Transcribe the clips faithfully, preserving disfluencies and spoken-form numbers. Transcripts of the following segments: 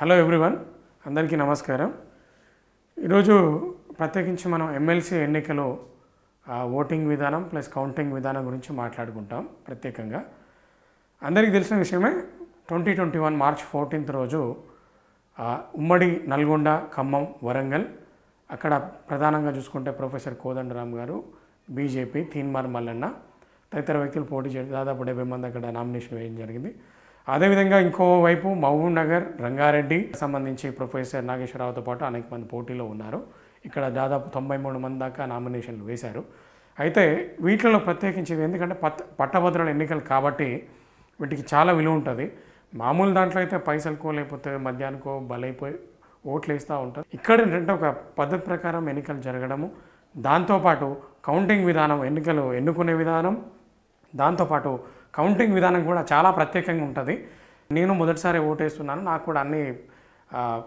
Hello everyone, అందరికీ నమస్కారం. ఈరోజు ప్రత్యేకించి మనం ఎమ్మెల్సీ ఎన్నికలో ఓటింగ్ విధానం ప్లస్ కౌంటింగ్ విధానం గురించి మాట్లాడుకుంటాం. ప్రత్యేకంగా అందరికీ తెలిసిన విషయమే, twenty twenty one March fourteenth రోజు ఉమ్మడి నల్గొండ, ఖమ్మం, వరంగల్, అక్కడ ప్రధానంగా చూసుకుంటే ప్రొఫెసర్ కోదండరాం గారు, బీజేపీ, తీన్మార్ మల్లన్న తదితర వ్యక్తులు పోటీ చేయడం, దాదాపు డెబ్బై మంది అక్కడ నామినేషన్ వేయడం జరిగింది. అదేవిధంగా ఇంకోవైపు మహబూబ్ నగర్, రంగారెడ్డి సంబంధించి ప్రొఫెసర్ నాగేశ్వరరావుతో పాటు అనేక మంది పోటీలో ఉన్నారు. ఇక్కడ దాదాపు తొంభై మూడు మంది దాకా నామినేషన్లు వేశారు. అయితే వీటిలో ప్రత్యేకించి ఎందుకంటే పత్ పట్టభద్రుల ఎన్నికలు కాబట్టి వీటికి చాలా విలువ ఉంటుంది. మామూలు దాంట్లో అయితే పైసలకో లేకపోతే మధ్యాహ్నకో బలైపోయి ఓట్లు వేస్తూ ఉంటారు. ఇక్కడ ఏంటంటే ఒక పద్ధతి ప్రకారం ఎన్నికలు జరగడము, దాంతోపాటు కౌంటింగ్ విధానం, ఎన్నికలు ఎన్నుకునే విధానం, దాంతోపాటు కౌంటింగ్ విధానం కూడా చాలా ప్రత్యేకంగా ఉంటుంది. నేను మొదటిసారి ఓటేస్తున్నాను, నాకు కూడా అన్నీ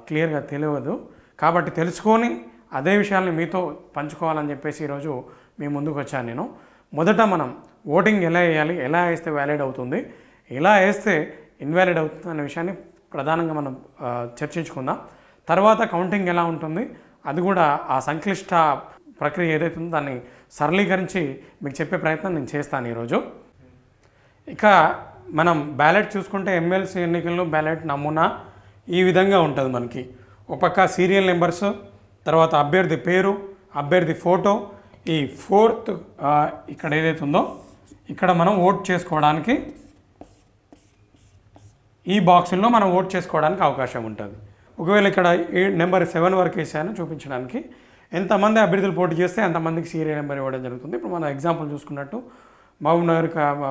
క్లియర్గా తెలియదు, కాబట్టి తెలుసుకొని అదే విషయాల్ని మీతో పంచుకోవాలని చెప్పేసి ఈరోజు మీ ముందుకు వచ్చాను. నేను మొదట మనం ఓటింగ్ ఎలా వేయాలి, ఎలా వేస్తే వ్యాలిడ్ అవుతుంది, ఎలా వేస్తే ఇన్వాలిడ్ అవుతుంది అనే విషయాన్ని ప్రధానంగా మనం చర్చించుకుందాం. తర్వాత కౌంటింగ్ ఎలా ఉంటుంది, అది కూడా ఆ సంక్లిష్ట ప్రక్రియ ఏదైతే ఉందో దాన్ని సరళీకరించి మీకు చెప్పే ప్రయత్నం నేను చేస్తాను ఈరోజు. ఇక మనం బ్యాలెట్ చూసుకుంటే ఎమ్మెల్సీ ఎన్నికల్లో బ్యాలెట్ నమూనా ఈ విధంగా ఉంటుంది. మనకి ఒక పక్క సీరియల్ నెంబర్స్, తర్వాత అభ్యర్థి పేరు, అభ్యర్థి ఫోటో, ఈ ఫోర్త్ ఇక్కడ ఏదైతే ఉందో ఇక్కడ మనం ఓట్ చేసుకోవడానికి ఈ బాక్సుల్లో మనం ఓట్ చేసుకోవడానికి అవకాశం ఉంటుంది. ఒకవేళ ఇక్కడ నెంబర్ సెవెన్ వరకు వేసాను చూపించడానికి, ఎంతమంది అభ్యర్థులు పోటీ చేస్తే అంతమందికి సీరియల్ నెంబర్ ఇవ్వడం జరుగుతుంది. ఇప్పుడు మన ఎగ్జాంపుల్ చూసుకున్నట్టు మహబూబ్ నగర్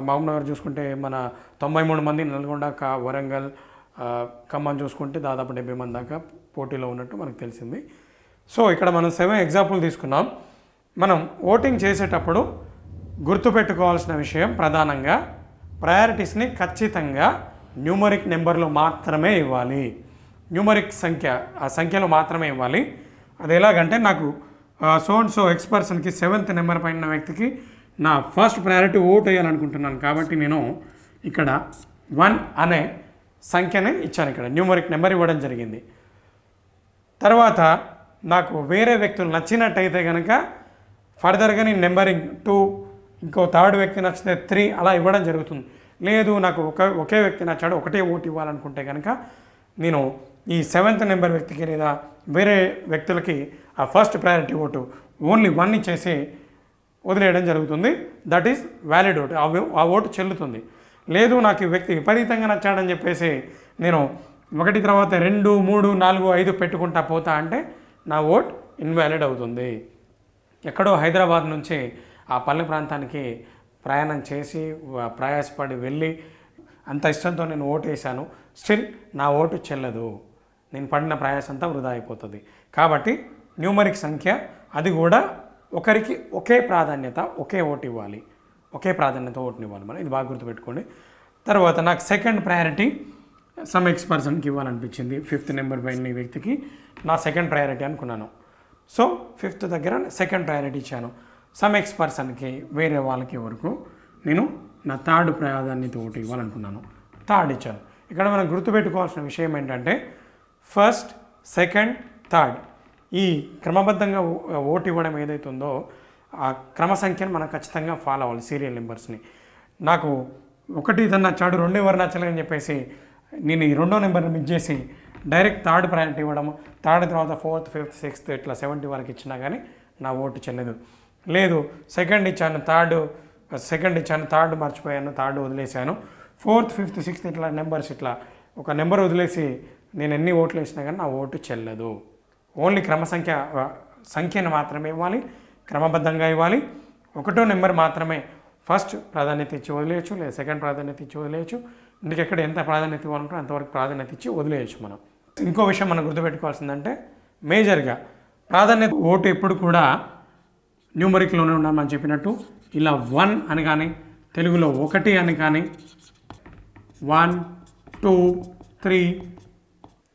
మహబూబ్ నగర్ చూసుకుంటే మన తొంభై మూడు మంది, నల్గొండ, వరంగల్, ఖమ్మం చూసుకుంటే దాదాపు డెబ్బై మంది దాకా పోటీలో ఉన్నట్టు మనకు తెలిసింది. సో ఇక్కడ మనం సెవెన్ ఎగ్జాంపుల్ తీసుకున్నాం. మనం ఓటింగ్ చేసేటప్పుడు గుర్తుపెట్టుకోవాల్సిన విషయం ప్రధానంగా ప్రయారిటీస్ని ఖచ్చితంగా న్యూమరిక్ నెంబర్లో మాత్రమే ఇవ్వాలి, న్యూమరిక్ సంఖ్య ఆ సంఖ్యలో మాత్రమే ఇవ్వాలి. అది ఎలాగంటే, నాకు సో అండ్ సో ఎక్స్ పర్సన్కి సెవెంత్ నెంబర్ పైన వ్యక్తికి నా ఫస్ట్ ప్రయారిటీ ఓట్ వేయాలనుకుంటున్నాను, కాబట్టి నేను ఇక్కడ వన్ అనే సంఖ్యనే ఇచ్చాను, ఇక్కడ న్యూమరిక్ నెంబర్ ఇవ్వడం జరిగింది. తర్వాత నాకు వేరే వ్యక్తులు నచ్చినట్టయితే కనుక ఫర్దర్గా నేను నెంబరింగ్ టూ, ఇంకో థర్డ్ వ్యక్తి నచ్చితే త్రీ అలా ఇవ్వడం జరుగుతుంది. లేదు నాకు ఒక ఒకే వ్యక్తి నచ్చాడు, ఒకటే ఓటు ఇవ్వాలనుకుంటే కనుక నేను ఈ సెవెంత్ నెంబర్ వ్యక్తికి లేదా వేరే వ్యక్తులకి ఆ first priority vote only one ఇచ్చేసి వదిలేయడం జరుగుతుంది. దట్ ఈస్ వ్యాలిడ్ ఓటు, ఆ ఓటు చెల్లుతుంది. లేదు నాకు ఈ వ్యక్తి విపరీతంగా నచ్చాడని చెప్పేసి నేను ఒకటి తర్వాత రెండు, మూడు, నాలుగు, ఐదు పెట్టుకుంటా పోతా అంటే నా ఓట్ ఇన్వాలిడ్ అవుతుంది. ఎక్కడో హైదరాబాద్ నుంచి ఆ పల్లె ప్రాంతానికి ప్రయాణం చేసి ప్రయాసపడి వెళ్ళి అంత ఇష్టంతో నేను ఓటు వేసాను, స్టిల్ నా ఓటు చెల్లదు, నేను పడిన ప్రయాసం అంతా వృధా అయిపోతుంది. కాబట్టి న్యూమరిక్ సంఖ్య, అది కూడా ఒకరికి ఒకే ప్రాధాన్యత, ఒకే ఓటు ఇవ్వాలి, ఒకే ప్రాధాన్యత ఓటుని ఇవ్వాలి మనం, ఇది బాగా గుర్తుపెట్టుకోండి. తర్వాత నాకు సెకండ్ ప్రయారిటీ సమ్ ఎక్స్ పర్సన్కి ఇవ్వాలనిపించింది, ఫిఫ్త్ నెంబర్ పైన వ్యక్తికి నా సెకండ్ ప్రయారిటీ అనుకున్నాను, సో ఫిఫ్త్ దగ్గర సెకండ్ ప్రయారిటీ ఇచ్చాను. సమ్ ఎక్స్ పర్సన్కి వేరే వాళ్ళకి వరకు నేను నా థర్డ్ ప్రాధాన్యత ఓటు ఇవ్వాలనుకున్నాను, థర్డ్ ఇచ్చాను. ఇక్కడ మనం గుర్తుపెట్టుకోవాల్సిన విషయం ఏంటంటే, ఫస్ట్, సెకండ్, థర్డ్ ఈ క్రమబద్ధంగా ఓటు ఇవ్వడం ఏదైతే ఉందో ఆ క్రమ సంఖ్యను మనం ఖచ్చితంగా ఫాలో అవ్వాలి, సీరియల్ నెంబర్స్ని. నాకు ఒకటి ఇతను నచ్చాడు, రెండో ఎవరు నచ్చలేదని చెప్పేసి నేను ఈ రెండో నెంబర్ని మిస్ చేసి డైరెక్ట్ థర్డ్ ప్రయారిటీ ఇవ్వడం, థర్డ్ తర్వాత ఫోర్త్, ఫిఫ్త్, సిక్స్త్ ఇట్లా సెవెంటీ వరకు ఇచ్చినా కానీ నా ఓటు చెల్లదు. లేదు సెకండ్ ఇచ్చాను, థర్డ్ సెకండ్ ఇచ్చాను థర్డ్ మర్చిపోయాను, థర్డ్ వదిలేసాను, ఫోర్త్, ఫిఫ్త్, సిక్స్త్ ఇట్లా నెంబర్స్ ఇట్లా ఒక నెంబర్ వదిలేసి నేను ఎన్ని ఓట్లు వేసినా కానీ నా ఓటు చెల్లదు. ఓన్లీ క్రమ సంఖ్య సంఖ్యను మాత్రమే ఇవ్వాలి, క్రమబద్ధంగా ఇవ్వాలి. ఒకటో నెంబర్ మాత్రమే ఫస్ట్ ప్రాధాన్యత ఇచ్చి వదిలేయచ్చు, లేదా సెకండ్ ప్రాధాన్యత ఇచ్చి వదిలేయచ్చు, ఇంటికెక్కడ ఎంత ప్రాధాన్యత ఇవ్వాలంటే అంతవరకు ప్రాధాన్యత ఇచ్చి వదిలేయచ్చు మనం. ఇంకో విషయం మనం గుర్తుపెట్టుకోవాల్సిందంటే, మేజర్గా ప్రాధాన్యత ఓటు ఎప్పుడు కూడా న్యూమరిక్లోనే ఉన్నామని చెప్పినట్టు, ఇలా వన్ అని కానీ, తెలుగులో ఒకటి అని కానీ, వన్, టూ, త్రీ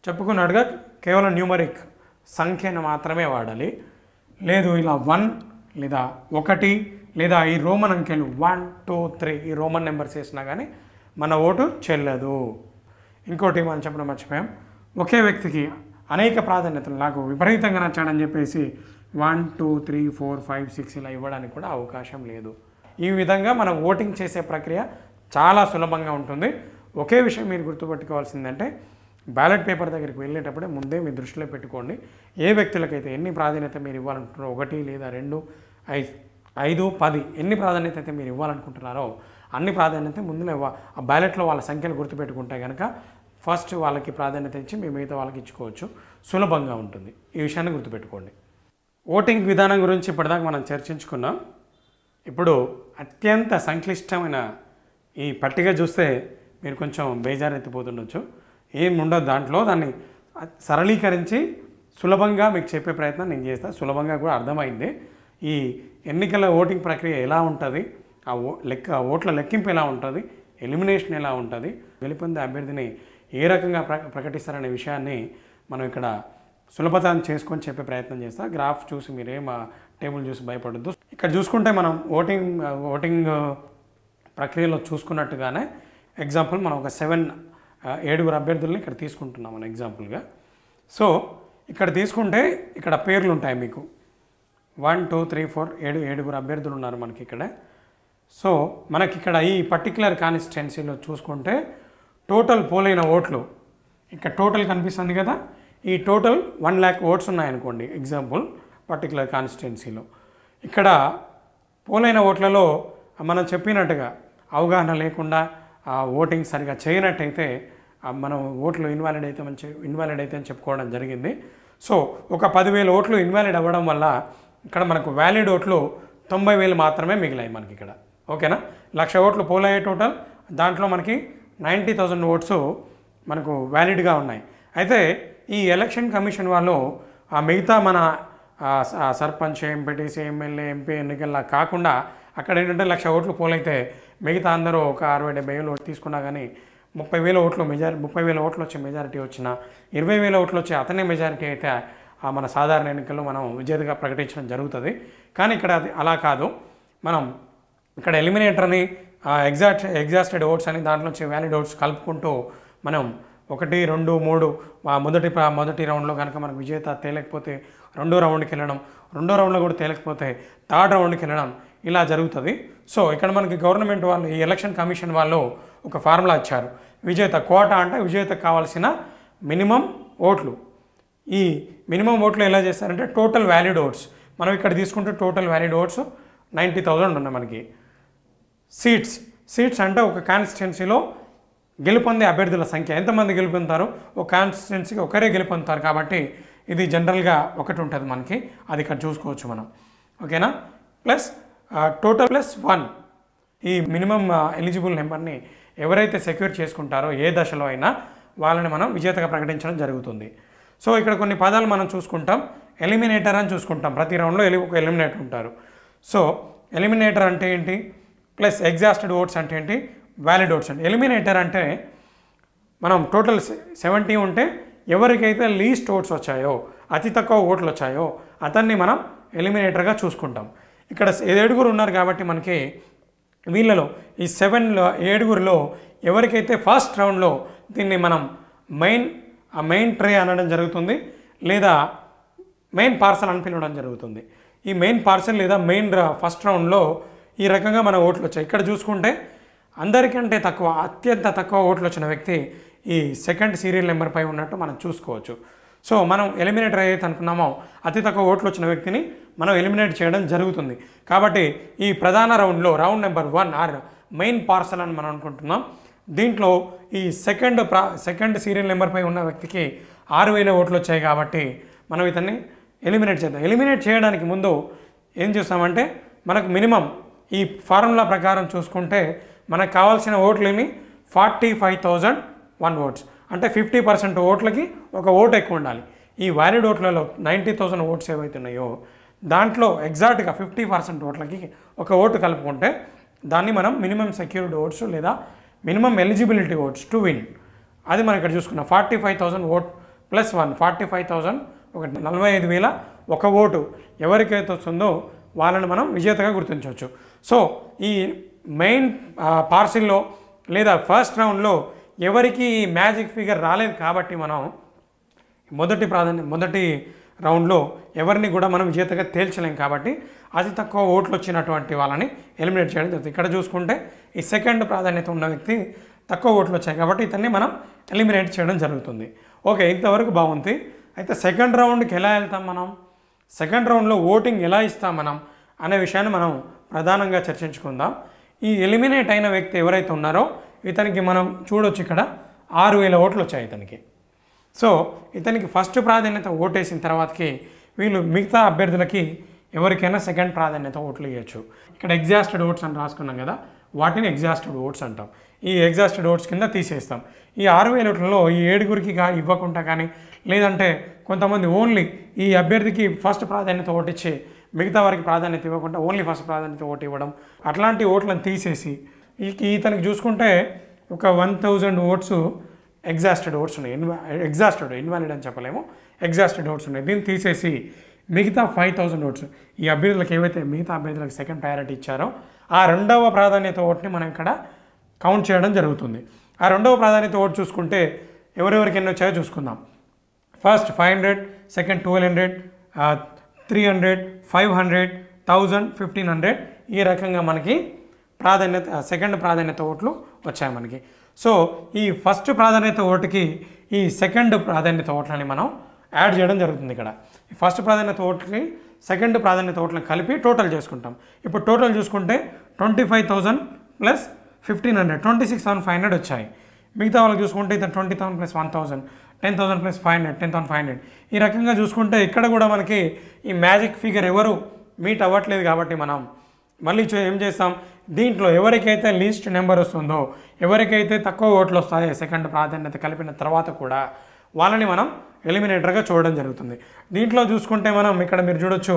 చెప్పుకున్నట్టుగా కేవలం న్యూమరిక్ సంఖ్యను మాత్రమే వాడాలి. లేదు ఇలా వన్ లేదా ఒకటి లేదా ఈ రోమన్ అంకెలు వన్ టూ త్రీ ఈ రోమన్ నెంబర్స్ చేసినా కానీ మన ఓటు చెల్లదు. ఇంకోటి మనం చెప్పడం మర్చిపోయాం, ఒకే వ్యక్తికి అనేక ప్రాధాన్యతలు నాకు విపరీతంగా నచ్చాడని చెప్పేసి one two three four five six ఇలా ఇవ్వడానికి కూడా అవకాశం లేదు. ఈ విధంగా మనం ఓటింగ్ చేసే ప్రక్రియ చాలా సులభంగా ఉంటుంది. ఒకే విషయం మీరు గుర్తుపెట్టుకోవాల్సిందంటే బ్యాలెట్ పేపర్ దగ్గరికి వెళ్ళేటప్పుడే ముందే మీ దృష్టిలో పెట్టుకోండి ఏ వ్యక్తులకైతే ఎన్ని ప్రాధాన్యత మీరు ఇవ్వాలనుకుంటున్నారో, ఒకటి లేదా రెండు ఐదు ఐదు పది ఎన్ని ప్రాధాన్యత అయితే మీరు ఇవ్వాలనుకుంటున్నారో అన్ని ప్రాధాన్యత ముందులో ఆ బ్యాలెట్లో వాళ్ళ సంఖ్యను గుర్తుపెట్టుకుంటే కనుక ఫస్ట్ వాళ్ళకి ప్రాధాన్యత ఇచ్చి మీ మిగతా వాళ్ళకి ఇచ్చుకోవచ్చు, సులభంగా ఉంటుంది. ఈ విషయాన్ని గుర్తుపెట్టుకోండి. ఓటింగ్ విధానం గురించి ఇప్పటిదాకా మనం చర్చించుకున్నాం. ఇప్పుడు అత్యంత సంక్లిష్టమైన ఈ పట్టిక చూస్తే మీరు కొంచెం బేజారెత్తిపోతుండొచ్చు. ఏం ఉండదు దాంట్లో, దాన్ని సరళీకరించి సులభంగా మీకు చెప్పే ప్రయత్నం నేను చేస్తాను. సులభంగా కూడా అర్థమైంది ఈ ఎన్నికల ఓటింగ్ ప్రక్రియ ఎలా ఉంటుంది, ఆ ఓ లెక్క ఓట్ల లెక్కింపు ఎలా ఉంటుంది, ఎలిమినేషన్ ఎలా ఉంటుంది, గెలుపొందే అభ్యర్థిని ఏ రకంగా ప్ర ప్రకటిస్తారనే విషయాన్ని మనం ఇక్కడ సులభతరం చేసుకొని చెప్పే ప్రయత్నం చేస్తాం. గ్రాఫ్ చూసి మీరేం టేబుల్ చూసి భయపడద్దు. ఇక్కడ చూసుకుంటే మనం ఓటింగ్ ఓటింగ్ ప్రక్రియలో చూసుకున్నట్టుగానే ఎగ్జాంపుల్ మనం ఒక సెవెన్ ఏడుగురు అభ్యర్థుల్ని ఇక్కడ తీసుకుంటున్నాం మనం ఎగ్జాంపుల్గా. సో ఇక్కడ తీసుకుంటే ఇక్కడ పేర్లు ఉంటాయి మీకు వన్ టూ త్రీ ఫోర్ ఏడు ఏడుగురు అభ్యర్థులు ఉన్నారు మనకి ఇక్కడ. సో మనకి ఇక్కడ ఈ పర్టికులర్ కాన్స్టిట్యున్సీలో చూసుకుంటే టోటల్ పోలైన ఓట్లు ఇక్కడ టోటల్ కనిపిస్తుంది కదా, ఈ టోటల్ వన్ ల్యాక్ ఓట్స్ ఉన్నాయనుకోండి ఎగ్జాంపుల్ పర్టికులర్ కాన్స్టిట్యున్సీలో. ఇక్కడ పోలైన ఓట్లలో మనం చెప్పినట్టుగా అవగాహన లేకుండా ఓటింగ్ సరిగా చేయనట్టయితే మనం ఓట్లు ఇన్వాలిడ్ అయితే మంచి ఇన్వాలిడ్ అయితే అని చెప్పుకోవడం జరిగింది. సో ఒక పదివేల ఓట్లు ఇన్వాలిడ్ అవ్వడం వల్ల ఇక్కడ మనకు వ్యాలిడ్ ఓట్లు తొంభై వేలు మాత్రమే మిగిలాయి మనకి ఇక్కడ. ఓకేనా, లక్ష ఓట్లు పోలయ్యే టోటల్, దాంట్లో మనకి నైంటీ థౌజండ్ ఓట్స్ మనకు వ్యాలిడ్గా ఉన్నాయి. అయితే ఈ ఎలక్షన్ కమిషన్ వాళ్ళు ఆ మిగతా మన సర్పంచ్ ఎంపీటీసీ ఎమ్మెల్యే ఎంపీ ఎన్నికల్లా కాకుండా అక్కడ ఏంటంటే లక్ష ఓట్లు పోలైతే మిగతా అందరూ ఒక అరవై డెబ్బై వేలు ఓట్లు తీసుకున్నా కానీ ముప్పై వేల ఓట్లు మెజారిటీ ముప్పై వేల ఓట్లు వచ్చే మెజారిటీ వచ్చిన ఇరవై వేల ఓట్లు వచ్చే అతనే మెజారిటీ అయితే మన సాధారణ ఎన్నికల్లో మనం విజేతగా ప్రకటించడం జరుగుతుంది. కానీ ఇక్కడ అది అలా కాదు, మనం ఇక్కడ ఎలిమినేటర్ని ఎగ్జాస్ట్ ఎగ్జాస్టెడ్ ఓట్స్ అని దాంట్లోంచి వ్యాలిడ్ ఓట్స్ కలుపుకుంటూ మనం ఒకటి రెండు మూడు మొదటి మొదటి రౌండ్లో కనుక మనకు విజేత తేలేకపోతే రెండో రౌండ్కి వెళ్ళడం, రెండో రౌండ్లో కూడా తేలేకపోతే థర్డ్ రౌండ్కి వెళ్ళడం ఇలా జరుగుతుంది. సో ఇక్కడ మనకి గవర్నమెంట్ వాళ్ళు ఈ ఎలక్షన్ కమిషన్ వాళ్ళు ఒక ఫార్ములా ఇచ్చారు, విజేత కోటా అంటే విజేతకు కావాల్సిన మినిమం ఓట్లు. ఈ మినిమం ఓట్లు ఎలా చేస్తారంటే టోటల్ వ్యాలిడ్ ఓట్స్ మనం ఇక్కడ తీసుకుంటే total valid votes ninety thousand ఉన్నాయి మనకి. సీట్స్ సీట్స్ అంటే ఒక కాన్స్టిట్యున్సీలో గెలుపొందే అభ్యర్థుల సంఖ్య, ఎంతమంది గెలుపొందుతారు, ఒక కాన్స్టిట్యున్సీకి ఒకరే గెలుపొందుతారు కాబట్టి ఇది జనరల్గా ఒకటి ఉంటుంది మనకి, అది ఇక్కడ చూసుకోవచ్చు మనం. ఓకేనా, ప్లస్ టోటల్ ప్లస్ వన్ ఈ మినిమం ఎలిజిబుల్ నెంబర్ని ఎవరైతే సెక్యూర్ చేసుకుంటారో ఏ దశలో అయినా వాళ్ళని మనం విజేతగా ప్రకటించడం జరుగుతుంది. సో ఇక్కడ కొన్ని పదాలు మనం చూసుకుంటాం, ఎలిమినేటర్ అని చూసుకుంటాం, ప్రతి రౌండ్లో ఎలి ఒక ఎలిమినేటర్ ఉంటారు. సో ఎలిమినేటర్ అంటే ఏంటి, ప్లస్ ఎగ్జాస్టెడ్ ఓట్స్ అంటే ఏంటి, వ్యాలిడ్ ఓట్స్ అంటే. ఎలిమినేటర్ అంటే మనం టోటల్ సెవెంటీ ఉంటే ఎవరికైతే లీస్ట్ ఓట్స్ వచ్చాయో అతి తక్కువ ఓట్లు వచ్చాయో అతన్ని మనం ఎలిమినేటర్గా చూసుకుంటాం. ఇక్కడ ఏడుగురు ఉన్నారు కాబట్టి మనకి వీళ్ళలో ఈ సెవెన్ ఏడుగురిలో ఎవరికైతే ఫస్ట్ రౌండ్లో దీన్ని మనం మెయిన్ ఆ మెయిన్ ట్రే అనడం జరుగుతుంది లేదా మెయిన్ పార్సల్ అని పిలవడం జరుగుతుంది. ఈ మెయిన్ పార్సల్ లేదా మెయిన్ ఫస్ట్ రౌండ్లో ఈ రకంగా మన ఓట్లు వచ్చాయి. ఇక్కడ చూసుకుంటే అందరికంటే తక్కువ అత్యంత తక్కువ ఓట్లు వచ్చిన వ్యక్తి ఈ సెకండ్ సీరియల్ నెంబర్పై ఉన్నట్టు మనం చూసుకోవచ్చు. సో మనం ఎలిమినేటర్ ఏదైతే అనుకున్నామో అతి తక్కువ ఓట్లు వచ్చిన వ్యక్తిని మనం ఎలిమినేట్ చేయడం జరుగుతుంది. కాబట్టి ఈ ప్రధాన రౌండ్లో round number one or main parcel అని మనం అనుకుంటున్నాం. దీంట్లో ఈ సెకండ్ ప్రా సెకండ్ సీరియల్ నెంబర్పై ఉన్న వ్యక్తికి ఆరు వేల ఓట్లు వచ్చాయి కాబట్టి మనం ఇతన్ని ఎలిమినేట్ చేద్దాం. ఎలిమినేట్ చేయడానికి ముందు ఏం చేస్తామంటే మనకు మినిమం ఈ ఫార్ములా ప్రకారం చూసుకుంటే మనకు కావాల్సిన ఓట్లని forty five thousand one votes అంటే ఫిఫ్టీ పర్సెంట్ ఓట్లకి ఒక ఓటు ఎక్కువ ఉండాలి. ఈ వ్యాలిడ్ ఓట్లలో నైంటీ థౌజండ్ ఓట్స్ ఏవైతే ఉన్నాయో దాంట్లో ఎగ్జాక్ట్గా ఫిఫ్టీ పర్సెంట్ ఓట్లకి ఒక ఓటు కలుపుకుంటే దాన్ని మనం మినిమం సెక్యూర్డ్ ఓట్స్ లేదా minimum eligibility votes to win, అది మనం ఇక్కడ చూసుకున్నాం. Forty five thousand vote plus one forty five thousand ఒక నలభై ఐదు వేల ఒక ఓటు ఎవరికైతే వస్తుందో వాళ్ళని మనం విజేతగా గుర్తించవచ్చు. సో ఈ మెయిన్ పార్సిల్లో లేదా ఫస్ట్ రౌండ్లో ఎవరికి మ్యాజిక్ ఫిగర్ రాలేదు కాబట్టి మనం మొదటి ప్రాధాన్యం మొదటి రౌండ్లో ఎవరిని కూడా మనం విజేతగా తేల్చలేం కాబట్టి అతి తక్కువ ఓట్లు వచ్చినటువంటి వాళ్ళని ఎలిమినేట్ చేయడం జరుగుతుంది. ఇక్కడ చూసుకుంటే ఈ సెకండ్ ప్రాధాన్యత ఉన్న వ్యక్తి తక్కువ ఓట్లు వచ్చాయి కాబట్టి ఇతన్ని మనం ఎలిమినేట్ చేయడం జరుగుతుంది. ఓకే, ఇంతవరకు బాగుంది. అయితే సెకండ్ రౌండ్కి ఎలా వెళ్తాం మనం, సెకండ్ రౌండ్లో ఓటింగ్ ఎలా ఇస్తాం మనం అనే విషయాన్ని మనం ప్రధానంగా చర్చించుకుందాం. ఈ ఎలిమినేట్ అయిన వ్యక్తి ఎవరైతే ఉన్నారో ఇతనికి మనం చూడొచ్చు ఇక్కడ ఆరు వేల ఓట్లు వచ్చాయి ఇతనికి. సో ఇతనికి ఫస్ట్ ప్రాధాన్యత ఓటేసిన తర్వాతకి వీళ్ళు మిగతా అభ్యర్థులకి ఎవరికైనా సెకండ్ ప్రాధాన్యత ఓట్లు ఇవ్వచ్చు. ఇక్కడ ఎగ్జాస్టెడ్ ఓట్స్ అని రాసుకున్నాం కదా, వాటిని ఎగ్జాస్టెడ్ ఓట్స్ అంటాం. ఈ ఎగ్జాస్టెడ్ ఓట్స్ కింద తీసేస్తాం. ఈ ఆరు వేల ఓట్లలో ఈ ఏడుగురికి ఇవ్వకుండా కానీ, లేదంటే కొంతమంది ఓన్లీ ఈ అభ్యర్థికి ఫస్ట్ ప్రాధాన్యత ఓటు ఇచ్చి మిగతా వారికి ప్రాధాన్యత ఇవ్వకుండా ఓన్లీ ఫస్ట్ ప్రాధాన్యత ఓటు ఇవ్వడం, అట్లాంటి ఓట్లను తీసేసి ఇతనికి చూసుకుంటే ఒక one thousand votes exhausted votes ఉన్నాయి. ఇన్వా ఎగ్జాస్టెడ్ ఇన్వాలిడ్ అని చెప్పలేము, ఎగ్జాస్టెడ్ ఓట్స్ ఉన్నాయి. దీన్ని తీసేసి మిగతా ఫైవ్ థౌజండ్ ఓట్స్ ఈ అభ్యర్థులకు ఏవైతే మిగతా అభ్యర్థులకు సెకండ్ ప్రయారిటీ ఇచ్చారో ఆ రెండవ ప్రాధాన్యత ఓట్ని మనం ఇక్కడ కౌంట్ చేయడం జరుగుతుంది. ఆ రెండవ ప్రాధాన్యత ఓటు చూసుకుంటే ఎవరెవరికి ఎన్ని వచ్చాయో చూసుకుందాం. First five hundred, second twelve hundred, three hundred, five hundred, thousand, fifteen hundred, ఈ రకంగా మనకి ప్రాధాన్యత సెకండ్ ప్రాధాన్యత ఓట్లు వచ్చాయి మనకి. సో ఈ ఫస్ట్ ప్రాధాన్యత ఓటుకి ఈ సెకండ్ ప్రాధాన్యత ఓట్లని మనం యాడ్ చేయడం జరుగుతుంది. ఇక్కడ ఈ ఫస్ట్ ప్రాధాన్యత ఓట్కి సెకండ్ ప్రాధాన్యత ఓట్లను కలిపి టోటల్ చేసుకుంటాం. ఇప్పుడు టోటల్ చూసుకుంటే twenty five thousand plus fifteen hundred twenty six thousand five hundred వచ్చాయి. మిగతా వాళ్ళకి చూసుకుంటే ఇతను twenty thousand plus one thousand, ten thousand plus five hundred, ten thousand five hundred, ఈ రకంగా చూసుకుంటే ఇక్కడ కూడా మనకి ఈ మ్యాజిక్ ఫిగర్ ఎవరు మీట్ అవ్వట్లేదు కాబట్టి మనం మళ్ళీ ఏం చేస్తాం, దీంట్లో ఎవరికైతే లీస్ట్ నెంబర్ వస్తుందో, ఎవరికైతే తక్కువ ఓట్లు వస్తాయో సెకండ్ ప్రాధాన్యత కలిపిన తర్వాత కూడా వాళ్ళని మనం ఎలిమినేటర్గా చూడడం జరుగుతుంది. దీంట్లో చూసుకుంటే మనం ఇక్కడ మీరు చూడొచ్చు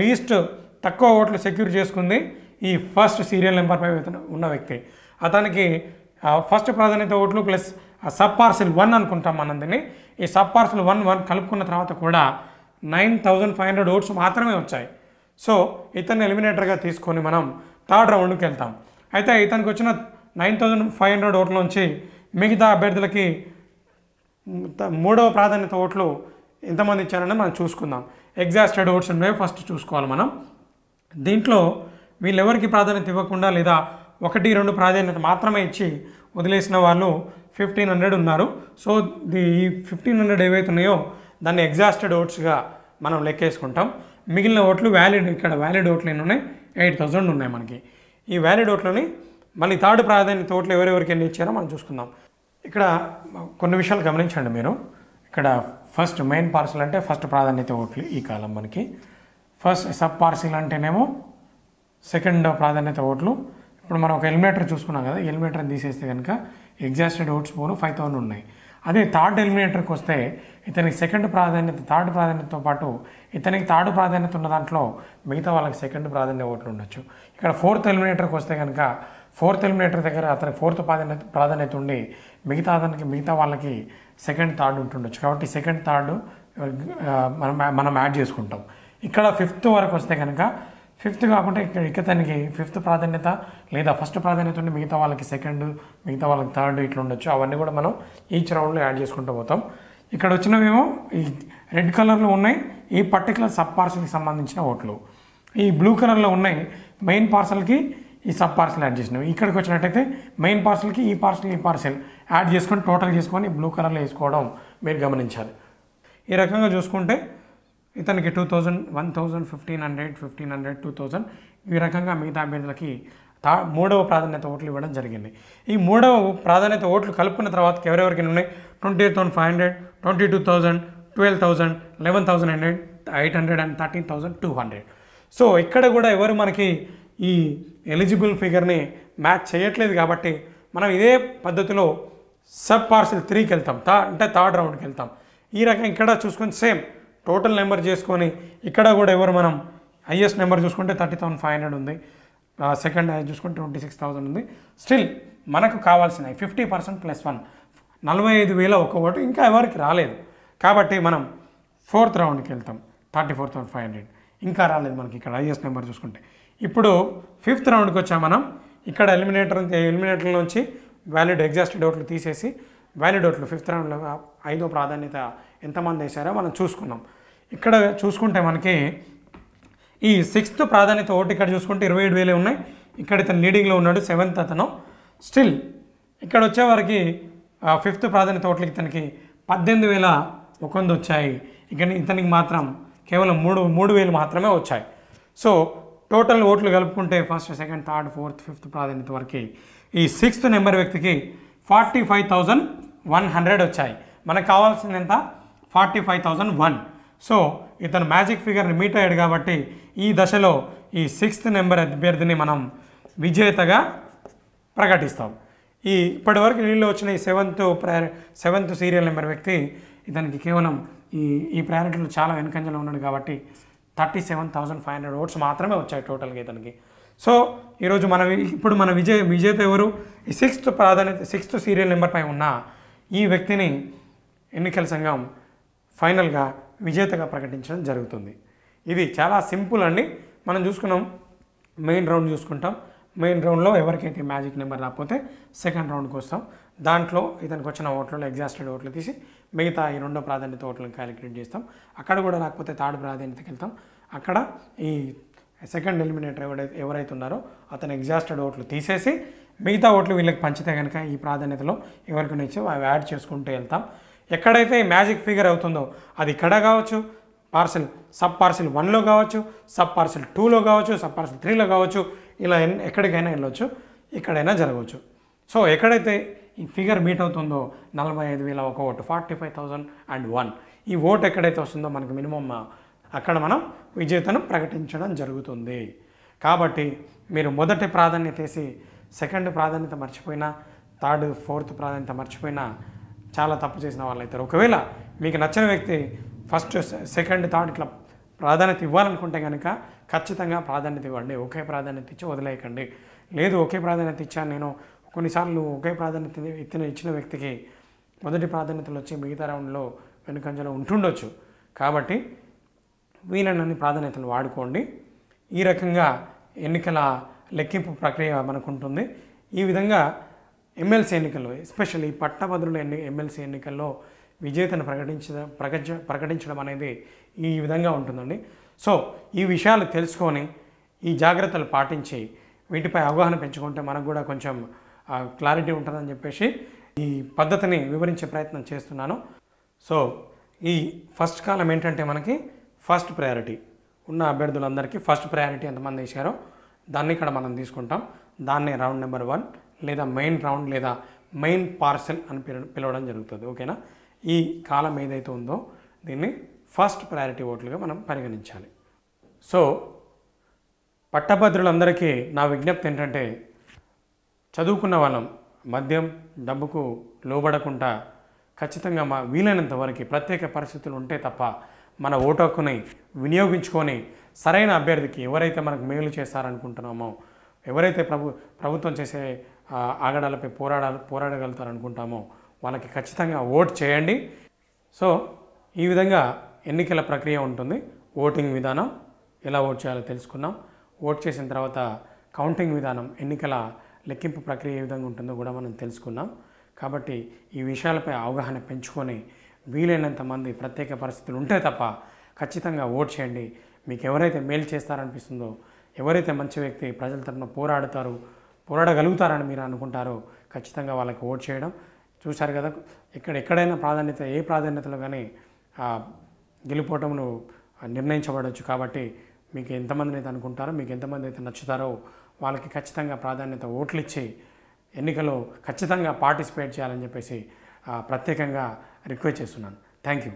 లీస్ట్ తక్కువ ఓట్లు సెక్యూర్ చేసుకుంది ఈ ఫస్ట్ సీరియల్ నెంబర్పై ఉన్న వ్యక్తి. అతనికి ఫస్ట్ ప్రాధాన్యత ఓట్లు ప్లస్ సబ్ పార్సిల్ వన్ అనుకుంటాం మనందని, ఈ సబ్ పార్సిల్ వన్ వన్ కలుపుకున్న తర్వాత కూడా nine thousand five hundred votes మాత్రమే వచ్చాయి. సో ఇతన్ని ఎలిమినేటర్గా తీసుకొని మనం థర్డ్ రౌండ్కి వెళ్తాం. అయితే ఇతనికి వచ్చిన నైన్ థౌజండ్ ఫైవ్ హండ్రెడ్ ఓట్ల నుంచి మిగతా అభ్యర్థులకి మూడవ ప్రాధాన్యత ఓట్లు ఎంతమంది ఇచ్చారని మనం చూసుకుందాం. ఎగ్జాస్టెడ్ ఓట్స్ అనేవి ఫస్ట్ చూసుకోవాలి మనం. దీంట్లో వీళ్ళెవరికి ప్రాధాన్యత ఇవ్వకుండా లేదా ఒకటి రెండు ప్రాధాన్యత మాత్రమే ఇచ్చి వదిలేసిన వాళ్ళు ఫిఫ్టీన్ హండ్రెడ్ ఉన్నారు. సో ఈ ఫిఫ్టీన్ హండ్రెడ్ ఏవైతున్నాయో దాన్ని ఎగ్జాస్టెడ్ ఓట్స్గా మనం లెక్కేసుకుంటాం. మిగిలిన ఓట్లు వ్యాలిడ్, ఇక్కడ వ్యాలిడ్ ఓట్లు ఎన్ని ఉన్నాయి, ఎయిట్ థౌజండ్ ఉన్నాయి మనకి. ఈ వ్యాలిడ్ ఓట్లని మళ్ళీ థర్డ్ ప్రాధాన్యత ఓట్లు ఎవరెవరికి ఎన్ని ఇచ్చారో మనం చూసుకుందాం. ఇక్కడ కొన్ని విషయాలు గమనించండి మీరు. ఇక్కడ ఫస్ట్ మెయిన్ పార్సిల్ అంటే ఫస్ట్ ప్రాధాన్యత ఓట్లు ఈ కాలం మనకి, ఫస్ట్ సబ్ పార్సిల్ అంటేనేమో సెకండ్ ప్రాధాన్యత ఓట్లు. ఇప్పుడు మనం ఒక ఎలిమినేటర్ చూసుకున్నాం కదా, ఎలిమినేటర్ని తీసేస్తే కనుక ఎగ్జాస్టెడ్ ఓట్స్ పోను ఫైవ్ థౌజండ్ ఉన్నాయి. అదే థర్డ్ ఎలిమినేటర్కి వస్తే ఇతనికి సెకండ్ ప్రాధాన్యత థర్డ్ ప్రాధాన్యతతో పాటు ఇతనికి థర్డ్ ప్రాధాన్యత ఉన్న దాంట్లో మిగతా వాళ్ళకి సెకండ్ ప్రాధాన్యత ఓట్లు ఉండొచ్చు. ఇక్కడ ఫోర్త్ ఎలిమినేటర్కి వస్తే కనుక ఫోర్త్ ఎలిమినేటర్ దగ్గర అతని ఫోర్త్ ప్రాధాన్యత ప్రాధాన్యత ఉండి మిగతా అతనికి మిగతా వాళ్ళకి సెకండ్ థర్డ్ ఉంటుండొచ్చు. కాబట్టి సెకండ్ థర్డ్ మనం మనం యాడ్ చేసుకుంటాం. ఇక్కడ ఫిఫ్త్ వరకు వస్తే కనుక ఫిఫ్త్ కాకుండా ఇక్కడ ఇకతనికి ఫిఫ్త్ ప్రాధాన్యత లేదా ఫస్ట్ ప్రాధాన్యత ఉండి మిగతా వాళ్ళకి సెకండ్, మిగతా వాళ్ళకి థర్డ్ ఇట్లా ఉండొచ్చు. అవన్నీ కూడా మనం ఈచ్ రౌండ్లో యాడ్ చేసుకుంటూ పోతాం. ఇక్కడ వచ్చినవేమో ఈ రెడ్ కలర్లో ఉన్నాయి ఈ పర్టికులర్ సబ్ పార్సల్కి సంబంధించిన ఓట్లు, ఈ బ్లూ కలర్లో ఉన్నాయి మెయిన్ పార్సల్కి ఈ సబ్ పార్సల్ యాడ్ చేసినవి. ఇక్కడికి వచ్చినట్టయితే మెయిన్ పార్సల్కి ఈ పార్సల్ ఈ పార్సల్ యాడ్ చేసుకొని టోటల్ చేసుకొని బ్లూ కలర్లో వేసుకోవడం మీరు గమనించాలి. ఈ రకంగా చూసుకుంటే ఇతనికి two thousand, one thousand, fifteen hundred, fifteen hundred, two thousand, ఈ రకంగా మిగతా అభ్యర్థులకి తా మూడవ ప్రాధాన్యత ఓట్లు ఇవ్వడం జరిగింది. ఈ మూడవ ప్రాధాన్యత ఓట్లు కలుపుకున్న తర్వాత ఎవరెవరికి ఉన్నాయి, twenty eight thousand five hundred, twenty two thousand, twelve thousand, eleven thousand hundred, eight hundred and thirteen thousand two hundred. So ఇక్కడ కూడా ఎవరు మనకి ఈ ఎలిజిబుల్ ఫిగర్ని మ్యాచ్ చేయట్లేదు కాబట్టి మనం ఇదే పద్ధతిలో సబ్ పార్సిల్ త్రీకి వెళ్తాం, తా అంటే థర్డ్ రౌండ్కి వెళ్తాం. ఈ రకం ఇక్కడ చూసుకొని సేమ్ టోటల్ నెంబర్ చేసుకొని ఇక్కడ కూడా ఎవరు మనం హైయెస్ట్ నెంబర్ చూసుకుంటే థర్టీ థౌసండ్ ఫైవ్ హండ్రెడ్ ఉంది, సెకండ్ హైయెస్ట్ చూసుకుంటే ట్వంటీ సిక్స్ థౌసండ్ ఉంది. స్టిల్ మనకు కావాల్సిన ఫిఫ్టీ పర్సెంట్ ప్లస్ వన్ నలభై ఐదు వేల ఒక్క ఓటు ఇంకా ఎవరికి రాలేదు కాబట్టి మనం ఫోర్త్ రౌండ్కి వెళ్తాం, thirty four thousand five hundred. ఇంకా రాలేదు మనకి ఇక్కడ హైయెస్ట్ నెంబర్ చూసుకుంటే. ఇప్పుడు ఫిఫ్త్ రౌండ్కి వచ్చాం మనం. ఇక్కడ ఎలిమినేటర్ ఎలిమినేటర్ల నుంచి వ్యాలిడ్ ఎగ్జాస్టెడ్ ఓట్లు తీసేసి వ్యాలిడ్ ఓట్లు ఫిఫ్త్ రౌండ్లో ఐదో ప్రాధాన్యత ఎంతమంది వేశారో మనం చూసుకున్నాం. ఇక్కడ చూసుకుంటే మనకి ఈ సిక్స్త్ ప్రాధాన్యత ఓటు ఇక్కడ చూసుకుంటే ఇరవై ఏడు వేలే ఉన్నాయి. ఇక్కడ ఇతను లీడింగ్లో ఉన్నాడు సెవెంత్ అతను. స్టిల్ ఇక్కడ వచ్చేవారికి ఫిఫ్త్ ప్రాధాన్యత ఓట్లకి ఇతనికి పద్దెనిమిది వేల ఒక వంద వచ్చాయి. ఇక్కడ ఇతనికి మాత్రం కేవలం మూడు మూడు వేలు మాత్రమే వచ్చాయి. సో టోటల్ ఓట్లు కలుపుకుంటే first second third fourth fifth ప్రాధాన్యత వరకు ఈ సిక్స్త్ నెంబర్ వ్యక్తికి forty five thousand one hundred వచ్చాయి. మనకు కావాల్సింది ఎంత? Forty five thousand one. So ఇతను మ్యాజిక్ ఫిగర్ని మీట్ అయ్యాడు కాబట్టి ఈ దశలో ఈ సిక్స్త్ నెంబర్ అభ్యర్థిని మనం విజేతగా ప్రకటిస్తాం. ఈ ఇప్పటివరకు నీళ్ళు వచ్చిన ఈ seventh priority seventh serial number వ్యక్తి ఇతనికి కేవలం ఈ ఈ ప్రయారిటీలో చాలా వెనుకంజలో ఉన్నాడు కాబట్టి thirty seven thousand five hundred votes మాత్రమే వచ్చాయి టోటల్గా ఇతనికి. సో ఈరోజు మన ఇప్పుడు మన విజయ విజేత ఎవరు? ఈ సిక్స్త్ ప్రాధాన్యత సిక్స్త్ సీరియల్ నెంబర్పై ఉన్న ఈ వ్యక్తిని ఎన్నికల సంఘం ఫైనల్గా విజేతగా ప్రకటించడం జరుగుతుంది. ఇది చాలా సింపుల్ అండి. మనం చూసుకున్నాం మెయిన్ రౌండ్ చూసుకుంటాం. మెయిన్ రౌండ్లో ఎవరికైతే మ్యాజిక్ నెంబర్ రాకపోతే సెకండ్ రౌండ్కి వస్తాం. దాంట్లో ఇతనికి వచ్చిన ఓట్లలో ఎగ్జాస్టెడ్ ఓట్లు తీసి మిగతా ఈ రెండో ప్రాధాన్యత ఓట్లను క్యాలిక్యులేట్ చేస్తాం. అక్కడ కూడా రాకపోతే థర్డ్ ప్రాధాన్యతకి వెళ్తాం. అక్కడ ఈ సెకండ్ ఎలిమినేటర్ ఎవరైతే ఎవరైతే ఉన్నారో అతను ఎగ్జాస్టెడ్ ఓట్లు తీసేసి మిగతా ఓట్లు వీళ్ళకి పంచితే కనుక ఈ ప్రాధాన్యతలో ఎవరికి నుంచి అవి యాడ్ చేసుకుంటూ వెళ్తాం. ఎక్కడైతే మ్యాజిక్ ఫిగర్ అవుతుందో అది ఇక్కడ కావచ్చు, పార్సల్ సబ్ పార్సల్ వన్లో కావచ్చు, సబ్ పార్సల్ టూలో కావచ్చు, సబ్ పార్సల్ త్రీలో కావచ్చు, ఇలా ఎక్కడికైనా వెళ్ళవచ్చు, ఎక్కడైనా జరగవచ్చు. సో ఎక్కడైతే ఈ ఫిగర్ మీట్ అవుతుందో నలభై ఐదు వేల ఒక vote forty five thousand and one ఈ ఓటు ఎక్కడైతే వస్తుందో మనకు మినిమమ్ అక్కడ మనం విజేతను ప్రకటించడం జరుగుతుంది. కాబట్టి మీరు మొదటి ప్రాధాన్యత వేసి సెకండ్ ప్రాధాన్యత మర్చిపోయినా థర్డ్ ఫోర్త్ ప్రాధాన్యత మర్చిపోయినా చాలా తప్పు చేసిన వాళ్ళు అవుతారు. ఒకవేళ మీకు నచ్చిన వ్యక్తి ఫస్ట్ సెకండ్ థర్డ్ ఇట్లా ప్రాధాన్యత ఇవ్వాలనుకుంటే కనుక ఖచ్చితంగా ప్రాధాన్యత ఇవ్వండి. ఒకే ప్రాధాన్యత ఇచ్చి వదిలేయకండి. లేదు ఒకే ప్రాధాన్యత ఇచ్చాను నేను కొన్నిసార్లు ఒకే ప్రాధాన్యత ఇచ్చిన ఇచ్చిన వ్యక్తికి మొదటి ప్రాధాన్యతలు వచ్చి మిగతా రౌండ్లో వెనుకంజలో ఉంటుండొచ్చు. కాబట్టి వీలైనన్ని ప్రాధాన్యతలు వాడుకోండి. ఈ రకంగా ఎన్నికల లెక్కింపు ప్రక్రియ మనకు ఉంటుంది. ఈ విధంగా ఎమ్మెల్సీ ఎన్నికల్లో ఎస్పెషల్లీ పట్టభద్రుల ఎన్ని ఎమ్మెల్సీ ఎన్నికల్లో విజేతను ప్రకటించ ప్రకటి ప్రకటించడం అనేది ఈ విధంగా ఉంటుందండి. సో ఈ విషయాలు తెలుసుకొని ఈ జాగ్రత్తలు పాటించి వీటిపై అవగాహన పెంచుకుంటే మనకు కూడా కొంచెం క్లారిటీ ఉంటుందని చెప్పేసి ఈ పద్ధతిని వివరించే ప్రయత్నం చేస్తున్నాను. సో ఈ ఫస్ట్ కాలం ఏంటంటే మనకి ఫస్ట్ ప్రయారిటీ ఉన్న అభ్యర్థులందరికీ ఫస్ట్ ప్రయారిటీ ఎంతమంది వేశారో దాన్ని ఇక్కడ మనం తీసుకుంటాం. దాన్నే రౌండ్ నెంబర్ వన్ లేదా మెయిన్ రౌండ్ లేదా మెయిన్ పార్సల్ అని పిలవడం జరుగుతుంది. ఓకేనా? ఈ కాలం ఏదైతే ఉందో దీన్ని ఫస్ట్ ప్రయారిటీ ఓట్లుగా మనం పరిగణించాలి. సో పట్టభద్రులందరికీ నా విజ్ఞప్తి ఏంటంటే చదువుకున్న వాళ్ళం మద్యం డబ్బుకు లోబడకుండా ఖచ్చితంగా మా వీలైనంత వరకు ప్రత్యేక పరిస్థితులు ఉంటే తప్ప మన ఓటు హక్కుని వినియోగించుకొని సరైన అభ్యర్థికి ఎవరైతే మనకు మేలు చేస్తారనుకుంటున్నామో, ఎవరైతే ప్రభు ప్రభుత్వం చేసే ఆగడాలపై పోరాడ పోరాడగలుగుతారనుకుంటామో వాళ్ళకి ఖచ్చితంగా ఓటు చేయండి. సో ఈ విధంగా ఎన్నికల ప్రక్రియ ఉంటుంది. ఓటింగ్ విధానం ఎలా ఓటు చేయాలో తెలుసుకున్నాం. ఓటు చేసిన తర్వాత కౌంటింగ్ విధానం, ఎన్నికల లెక్కింపు ప్రక్రియ ఏ విధంగా ఉంటుందో కూడా మనం తెలుసుకున్నాం. కాబట్టి ఈ విషయాలపై అవగాహన పెంచుకొని వీలైనంత మంది ప్రత్యేక పరిస్థితులు ఉంటే తప్ప ఖచ్చితంగా ఓటు చేయండి. మీకు ఎవరైతే మేలు చేస్తారనిపిస్తుందో, ఎవరైతే మంచి వ్యక్తి ప్రజల తరఫున పోరాడతారు పోరాడగలుగుతారని మీరు అనుకుంటారో ఖచ్చితంగా వాళ్ళకి ఓటు చేయడం. చూశారు కదా, ఇక్కడ ఎక్కడైనా ప్రాధాన్యత ఏ ప్రాధాన్యతలో కానీ గెలుపోవటములు నిర్ణయించబడవచ్చు. కాబట్టి మీకు ఎంతమందిని అయితే అనుకుంటారో, మీకు ఎంతమంది అయితే నచ్చుతారో వాళ్ళకి ఖచ్చితంగా ప్రాధాన్యత ఓట్లు ఇచ్చి ఎన్నికలో ఖచ్చితంగా పార్టిసిపేట్ చేయాలని చెప్పేసి ప్రత్యేకంగా రిక్వెస్ట్ చేస్తున్నాను. Thank you.